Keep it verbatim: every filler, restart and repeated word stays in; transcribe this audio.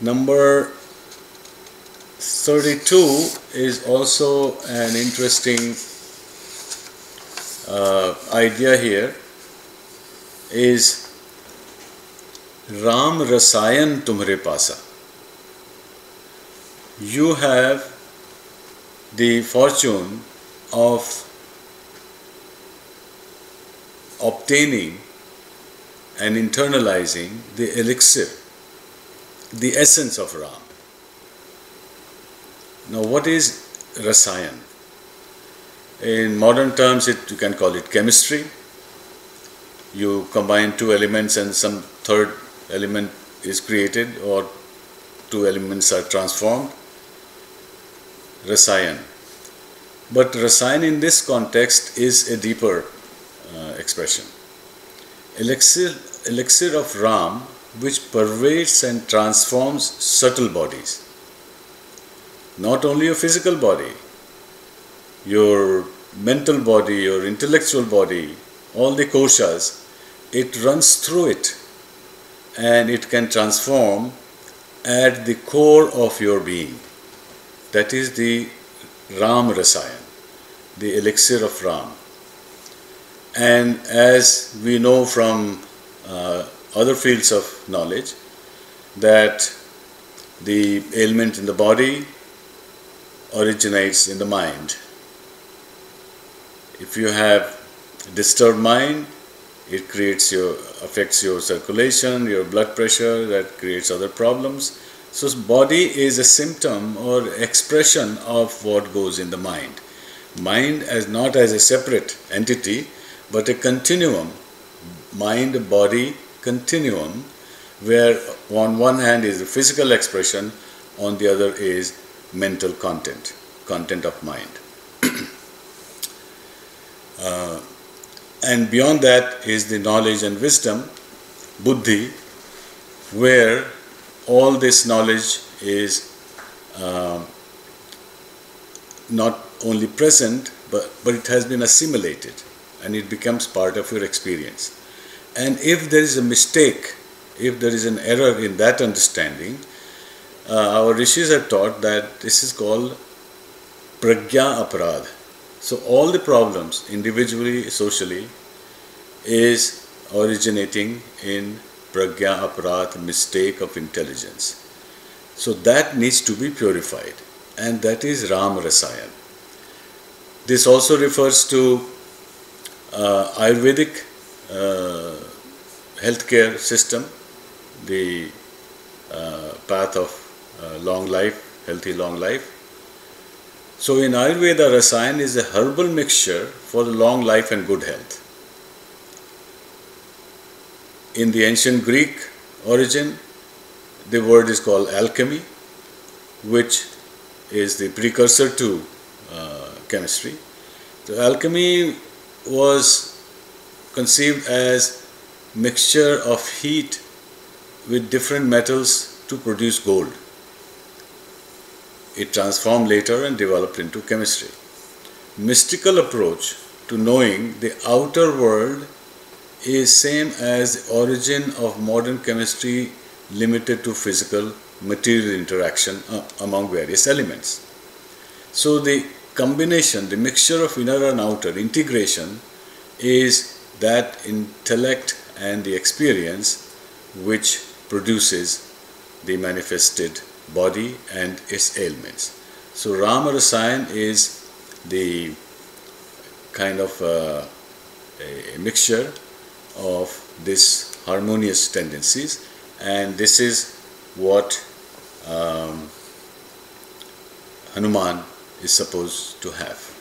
Number thirty-two is also an interesting uh, idea here, is Ram Rasayan tumhare paasa. You have the fortune of obtaining and internalizing the elixir, the essence of Ram. Now, what is Rasayan? In modern terms, it, you can call it chemistry. You combine two elements and some third element is created, or two elements are transformed. Rasayan. But Rasayan in this context is a deeper uh, expression. Elixir, elixir of Ram, which pervades and transforms subtle bodies. Not only your physical body, your mental body, your intellectual body, all the koshas, it runs through it and it can transform at the core of your being. That is the Ram Rasayan, the elixir of Ram. And as we know from uh, other fields of knowledge, that the ailment in the body originates in the mind. If you have disturbed mind, it creates your, affects your circulation, your blood pressure, that creates other problems. So body is a symptom or expression of what goes in the mind. Mind as not as a separate entity, but a continuum, mind-body continuum, where on one hand is the physical expression, on the other is mental content, content of mind. uh, and beyond that is the knowledge and wisdom, buddhi, where all this knowledge is uh, not only present, but, but it has been assimilated and it becomes part of your experience. And if there is a mistake, if there is an error in that understanding, Uh, our rishis have taught that this is called prajna aparad. So all the problems, individually, socially, is originating in prajna aparad, mistake of intelligence. So that needs to be purified, and that is Ram Rasayan. This also refers to uh, Ayurvedic uh, healthcare system, the uh, path of Uh, long life, healthy long life. So in Ayurveda, Rasayan is a herbal mixture for the long life and good health. In the ancient Greek origin, the word is called alchemy, which is the precursor to uh, chemistry. So alchemy was conceived as mixture of heat with different metals to produce gold. It transformed later and developed into chemistry. Mystical approach to knowing the outer world is same as the origin of modern chemistry, limited to physical material interaction among various elements. So the combination, the mixture of inner and outer, integration, is that intellect and the experience which produces the manifested body and its ailments. So Ram Rasayan is the kind of uh, a mixture of these harmonious tendencies, and this is what um, Hanuman is supposed to have.